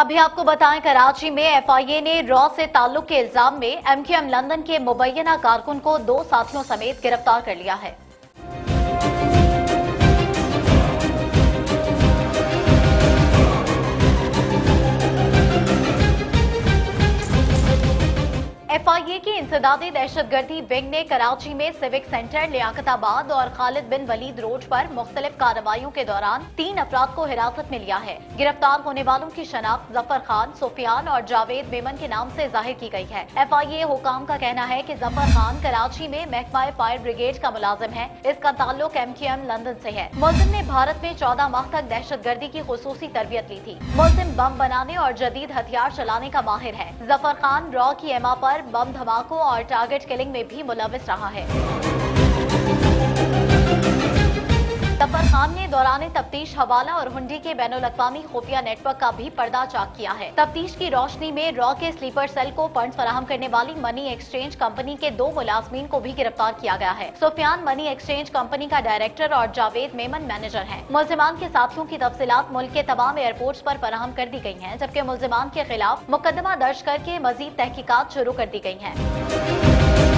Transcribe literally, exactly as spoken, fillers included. अभी आपको बताएं, कराची में एफआईए ने रॉ से ताल्लुक के इल्जाम में एमक्यूएम लंदन के मुबैना कारकुन को दो साथियों समेत गिरफ्तार कर लिया है। एफआईए की इंसदादी दहशतगर्दी विंग ने कराची में सिविक सेंटर, लियाकताबाद और खालिद बिन वलीद रोड पर मुख्तलिफ कार्रवाइयों के दौरान तीन अफराद को हिरासत में लिया है। गिरफ्तार होने वालों की शनाख्त जफर खान, सुफियान और जावेद मेमन के नाम से जाहिर की गई है। एफआईए हुकाम का कहना है कि जफर खान कराची में महकमा फायर ब्रिगेड का मुलाजिम है। इसका ताल्लुक एमकेएम लंदन से है। मुलजिम ने भारत में चौदह माह तक दहशतगर्दी की खसूसी तरबियत ली थी। मुलजिम बम बनाने और जदीद हथियार चलाने का माहिर है। जफर खान रॉ की एमा पर बम धमाकों और टारगेट किलिंग में भी मुलविस रहा है। जफर खान ने दौरान तफ्तीश हवाला और हुंडी के बैनुल-अक़वामी खुफिया नेटवर्क का भी पर्दा चाक किया है। तफ्तीश की रोशनी में रॉ के स्लीपर सेल को फंड फराहम करने वाली मनी एक्सचेंज कंपनी के दो मुलाजमीन को भी गिरफ्तार किया गया है। सुफियान मनी एक्सचेंज कंपनी का डायरेक्टर और जावेद मेमन मैनेजर है। मुलजिमान के साथियों की तफसीलात मुल्क के तमाम एयरपोर्ट पर फराहम कर दी गयी है, जबकि मुलजिमान के खिलाफ मुकदमा दर्ज करके मजीद तहकीकात शुरू कर दी गयी है।